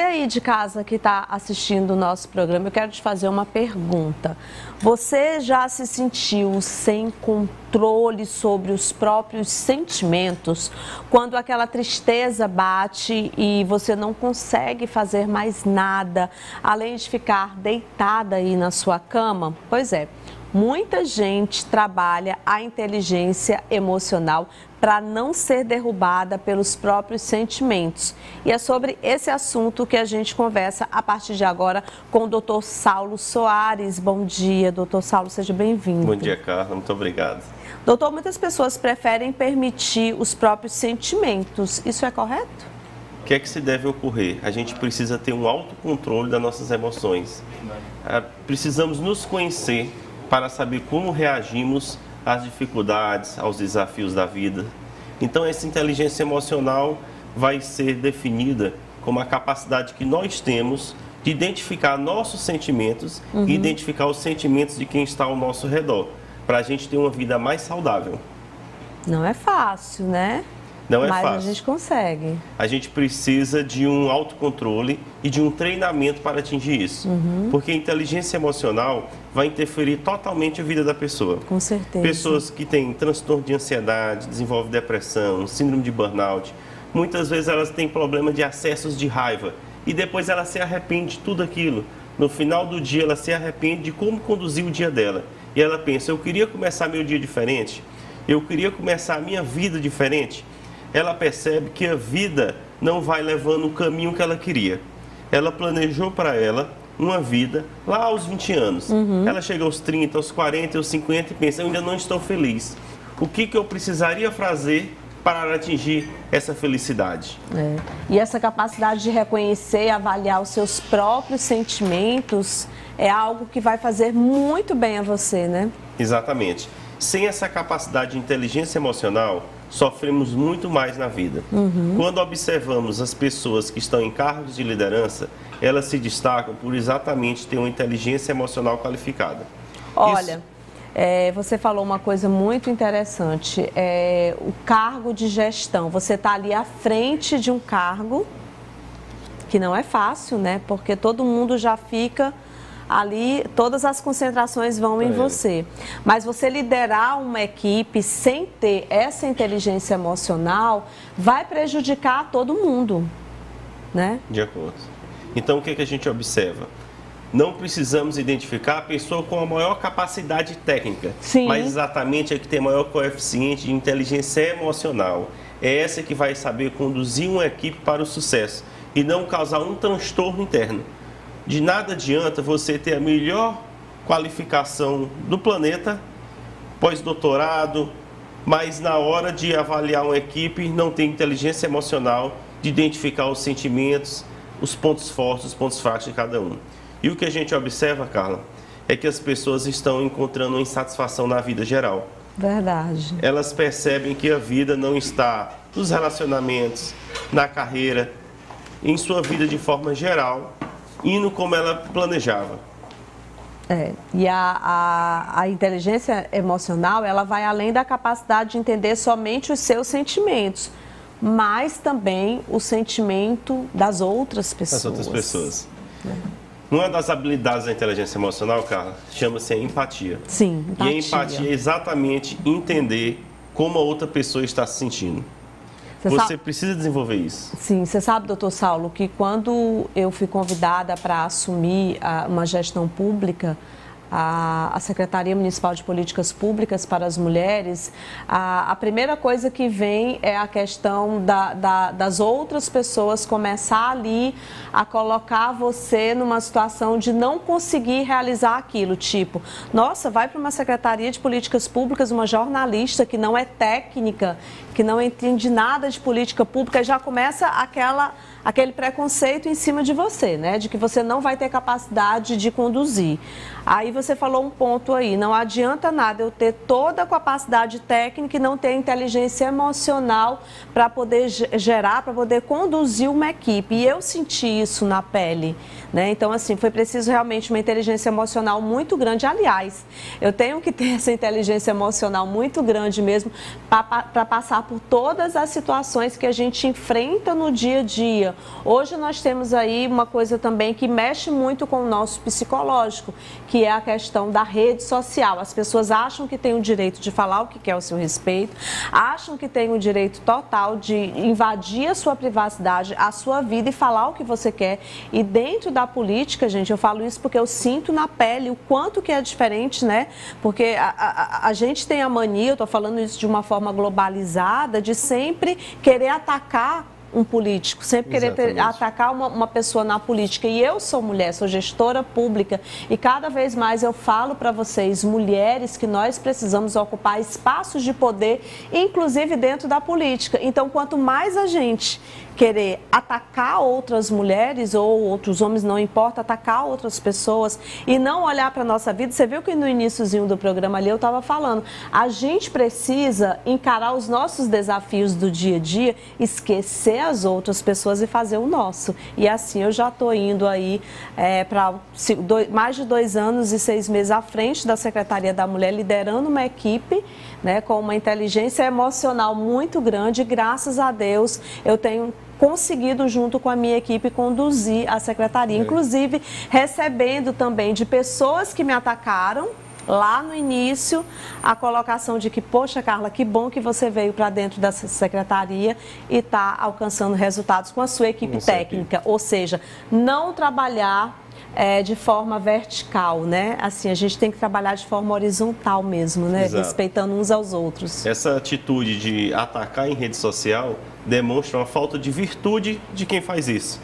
Você aí de casa que está assistindo o nosso programa, eu quero te fazer uma pergunta. Você já se sentiu sem controle sobre os próprios sentimentos? Quando aquela tristeza bate e você não consegue fazer mais nada, além de ficar deitada aí na sua cama? Pois é, muita gente trabalha a inteligência emocional para não ser derrubada pelos próprios sentimentos. E é sobre esse assunto que a gente conversa a partir de agora com o Dr. Saulo Soares. Bom dia, Dr. Saulo, seja bem-vindo. Bom dia, Karla, muito obrigado. Doutor, muitas pessoas preferem permitir os próprios sentimentos. Isso é correto? O que é que se deve ocorrer? A gente precisa ter um autocontrole das nossas emoções. Precisamos nos conhecer para saber como reagimos às dificuldades, aos desafios da vida. Então, essa inteligência emocional vai ser definida como a capacidade que nós temos de identificar nossos sentimentos e identificar os sentimentos de quem está ao nosso redor, para a gente ter uma vida mais saudável. Não é fácil, né? Não é fácil. Mas a gente consegue. A gente precisa de um autocontrole e de um treinamento para atingir isso. Porque a inteligência emocional vai interferir totalmente a vida da pessoa. Com certeza. Pessoas que têm transtorno de ansiedade, desenvolvem depressão, síndrome de burnout, muitas vezes elas têm problema de acessos de raiva e depois ela se arrepende de tudo aquilo. No final do dia ela se arrepende de como conduziu o dia dela. E ela pensa, eu queria começar meu dia diferente, eu queria começar a minha vida diferente. Ela percebe que a vida não vai levando o caminho que ela queria. Ela planejou para ela uma vida lá aos 20 anos. Ela chega aos 30, aos 40, aos 50 e pensa, eu ainda não estou feliz. O que que eu precisaria fazer para atingir essa felicidade? E essa capacidade de reconhecer e avaliar os seus próprios sentimentos é algo que vai fazer muito bem a você, né? Exatamente. Sem essa capacidade de inteligência emocional, sofremos muito mais na vida. Quando observamos as pessoas que estão em cargos de liderança, elas se destacam por exatamente ter uma inteligência emocional qualificada. Olha, isso... você falou uma coisa muito interessante, o cargo de gestão. Você está ali à frente de um cargo, que não é fácil, né? Porque todo mundo já fica... ali todas as concentrações vão em você. Mas você liderar uma equipe sem ter essa inteligência emocional vai prejudicar todo mundo, né? De acordo. Então, o que que a gente observa? Não precisamos identificar a pessoa com a maior capacidade técnica, mas exatamente a que tem maior coeficiente de inteligência emocional. É essa que vai saber conduzir uma equipe para o sucesso e não causar um transtorno interno. De nada adianta você ter a melhor qualificação do planeta, pós-doutorado, mas na hora de avaliar uma equipe não tem inteligência emocional de identificar os sentimentos, os pontos fortes, os pontos fracos de cada um. E o que a gente observa, Karla, é que as pessoas estão encontrando uma insatisfação na vida geral. Verdade. Elas percebem que a vida não está nos relacionamentos, na carreira, em sua vida de forma geral... indo como ela planejava. E a inteligência emocional, ela vai além da capacidade de entender somente os seus sentimentos, mas também o sentimento das outras pessoas. Uma das habilidades da inteligência emocional, Karla, chama-se empatia. Sim, empatia. E a empatia é exatamente entender como a outra pessoa está se sentindo. Você precisa desenvolver isso. Sim, você sabe, doutor Saulo, que quando eu fui convidada para assumir uma gestão pública, a Secretaria Municipal de Políticas Públicas para as Mulheres, a primeira coisa que vem é a questão das outras pessoas começar ali a colocar você numa situação de não conseguir realizar aquilo, tipo, nossa, vai para uma Secretaria de Políticas Públicas, uma jornalista que não é técnica, que não entende nada de política pública, já começa aquele preconceito em cima de você, né? De que você não vai ter capacidade de conduzir. Aí você falou um ponto aí, não adianta nada eu ter toda a capacidade técnica e não ter inteligência emocional para poder gerar, para poder conduzir uma equipe. E eu senti isso na pele, né? Então, assim, foi preciso realmente uma inteligência emocional muito grande. Aliás, eu tenho que ter essa inteligência emocional muito grande mesmo para passar por todas as situações que a gente enfrenta no dia a dia. dia. Hoje nós temos aí uma coisa também que mexe muito com o nosso psicológico, que é a questão da rede social. As pessoas acham que têm o direito de falar o que quer ao seu respeito, acham que têm o direito total de invadir a sua privacidade, a sua vida e falar o que você quer. E dentro da política, gente, eu falo isso porque eu sinto na pele o quanto que é diferente, né? Porque a gente tem a mania, eu tô falando isso de uma forma globalizada, de sempre querer atacar um político, sempre querer atacar uma pessoa na política. E eu sou mulher, sou gestora pública e cada vez mais eu falo para vocês, mulheres, que nós precisamos ocupar espaços de poder, inclusive dentro da política. Então, quanto mais a gente querer atacar outras mulheres ou outros homens, não importa, atacar outras pessoas e não olhar para a nossa vida, você viu que no iniciozinho do programa ali eu estava falando, a gente precisa encarar os nossos desafios do dia a dia, esquecer as outras pessoas e fazer o nosso. E assim eu já estou indo aí para mais de 2 anos e 6 meses à frente da Secretaria da Mulher, liderando uma equipe, né, com uma inteligência emocional muito grande. Graças a Deus eu tenho conseguido, junto com a minha equipe, conduzir a secretaria, inclusive recebendo também de pessoas que me atacaram lá no início, a colocação de que, poxa, Karla, que bom que você veio para dentro dessa secretaria e está alcançando resultados com a sua equipe técnica. Ou seja, não trabalhar de forma vertical, né? Assim, a gente tem que trabalhar de forma horizontal mesmo, né? Exato. Respeitando uns aos outros. Essa atitude de atacar em rede social demonstra uma falta de virtude de quem faz isso.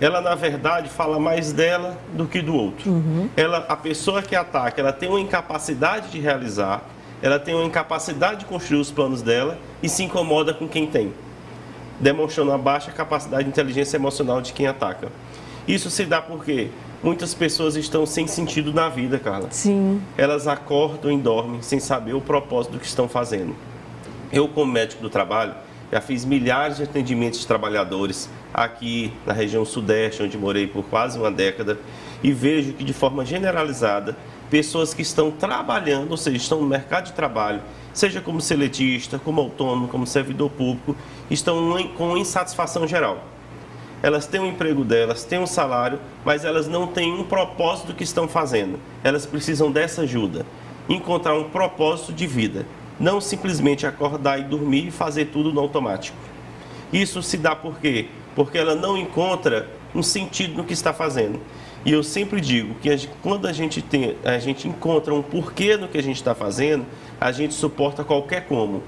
Ela, na verdade, fala mais dela do que do outro. A pessoa que ataca, ela tem uma incapacidade de realizar, ela tem uma incapacidade de construir os planos dela e se incomoda com quem tem, demonstrando a baixa capacidade de inteligência emocional de quem ataca. Isso se dá porque muitas pessoas estão sem sentido na vida, Karla. Sim. Elas acordam e dormem sem saber o propósito do que estão fazendo. Eu, como médico do trabalho, já fiz milhares de atendimentos de trabalhadores aqui na região sudeste, onde morei por quase uma década, e vejo que, de forma generalizada, pessoas que estão trabalhando, ou seja, estão no mercado de trabalho, seja como seletista, como autônomo, como servidor público, estão com insatisfação geral. Elas têm um emprego delas, têm um salário, mas elas não têm um propósito do que estão fazendo. Elas precisam dessa ajuda, encontrar um propósito de vida. Não simplesmente acordar e dormir e fazer tudo no automático. Isso se dá por quê? Porque ela não encontra um sentido no que está fazendo. E eu sempre digo que quando a gente encontra um porquê no que a gente está fazendo, a gente suporta qualquer como.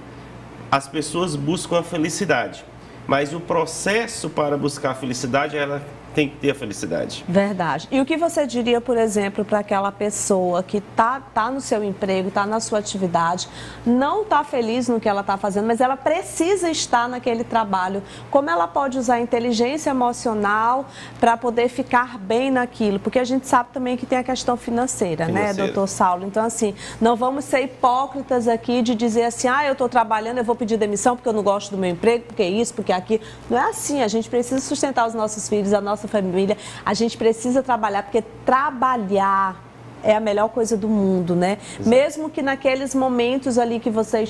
As pessoas buscam a felicidade, mas o processo para buscar a felicidade, ela tem que ter a felicidade. Verdade. E o que você diria, por exemplo, para aquela pessoa que tá no seu emprego, tá na sua atividade, não tá feliz no que ela tá fazendo, mas ela precisa estar naquele trabalho? Como ela pode usar a inteligência emocional para poder ficar bem naquilo? Porque a gente sabe também que tem a questão financeira, né, doutor Saulo? Então, assim, não vamos ser hipócritas aqui de dizer assim, ah, eu tô trabalhando, eu vou pedir demissão porque eu não gosto do meu emprego, porque isso, porque aquilo. Não é assim. A gente precisa sustentar os nossos filhos, a nossa família, a gente precisa trabalhar, porque trabalhar é a melhor coisa do mundo, né? Exato. Mesmo que naqueles momentos ali que você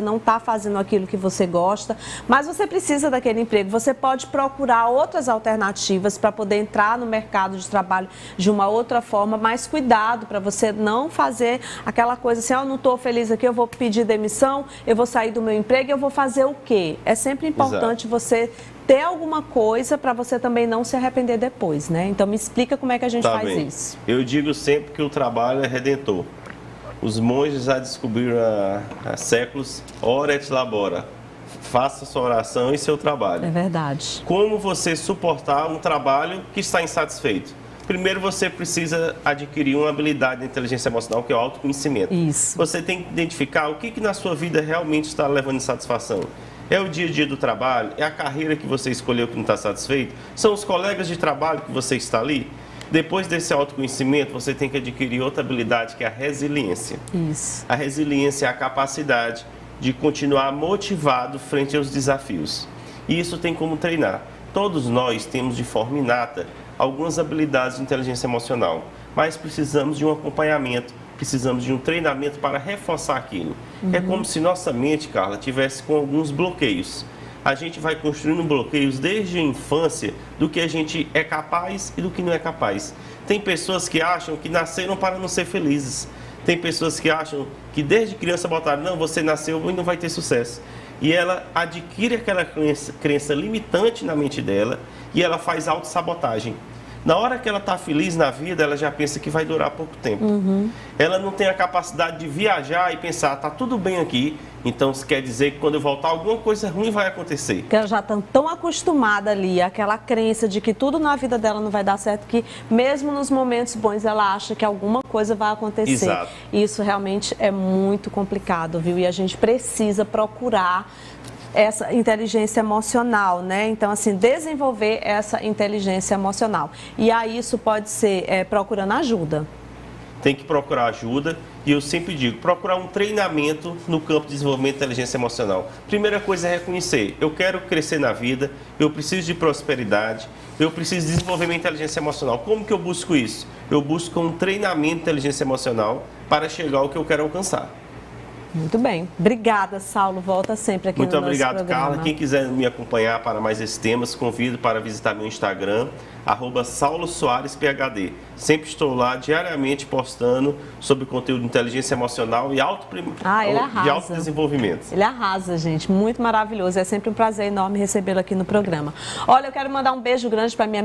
não está fazendo aquilo que você gosta, mas você precisa daquele emprego, você pode procurar outras alternativas para poder entrar no mercado de trabalho de uma outra forma, mas cuidado para você não fazer aquela coisa assim, ah, eu não estou feliz aqui, eu vou pedir demissão, eu vou sair do meu emprego, eu vou fazer o quê? É sempre importante você ter alguma coisa para você também não se arrepender depois, né? Então me explica como é que a gente faz isso. Eu digo sempre que o trabalho é redentor. Os monges já descobriram há séculos, ora et labora, faça sua oração e seu trabalho. É verdade. Como você suportar um trabalho que está insatisfeito? Primeiro você precisa adquirir uma habilidade de inteligência emocional, que é o autoconhecimento. Isso. Você tem que identificar o que na sua vida realmente está levando insatisfação. É o dia a dia do trabalho? É a carreira que você escolheu que não está satisfeito? São os colegas de trabalho que você está ali? Depois desse autoconhecimento, você tem que adquirir outra habilidade, que é a resiliência. Isso. A resiliência é a capacidade de continuar motivado frente aos desafios. E isso tem como treinar. Todos nós temos de forma inata algumas habilidades de inteligência emocional, mas precisamos de um acompanhamento, precisamos de um treinamento para reforçar aquilo. É como se nossa mente, Karla, tivesse com alguns bloqueios. a gente vai construindo bloqueios desde a infância do que a gente é capaz e do que não é capaz. Tem pessoas que acham que nasceram para não ser felizes. Tem pessoas que acham que desde criança botaram, não, você nasceu e não vai ter sucesso. E ela adquire aquela crença limitante na mente dela e ela faz autossabotagem. Na hora que ela está feliz na vida, ela já pensa que vai durar pouco tempo. Uhum. Ela não tem a capacidade de viajar e pensar, está tudo bem aqui, então isso quer dizer que quando eu voltar, alguma coisa ruim vai acontecer. Porque ela já está tão acostumada ali, àquela crença de que tudo na vida dela não vai dar certo, que mesmo nos momentos bons ela acha que alguma coisa vai acontecer. Exato. Isso realmente é muito complicado, viu? E a gente precisa procurar essa inteligência emocional, né? Então, assim, desenvolver essa inteligência emocional. E aí isso pode ser procurando ajuda. Tem que procurar ajuda e eu sempre digo, procurar um treinamento no campo de desenvolvimento de inteligência emocional. Primeira coisa é reconhecer, eu quero crescer na vida, eu preciso de prosperidade, eu preciso desenvolver minha inteligência emocional. Como que eu busco isso? Eu busco um treinamento de inteligência emocional para chegar ao que eu quero alcançar. Muito bem. Obrigada, Saulo. Volta sempre aqui no nosso programa. Muito obrigado, Karla. Quem quiser me acompanhar para mais esses temas, convido para visitar meu Instagram, @SauloSoaresPhD. Sempre estou lá, diariamente, postando sobre conteúdo de inteligência emocional e autodesenvolvimento. Ele arrasa, gente. Muito maravilhoso. É sempre um prazer enorme recebê-lo aqui no programa. Olha, eu quero mandar um beijo grande para minha amiga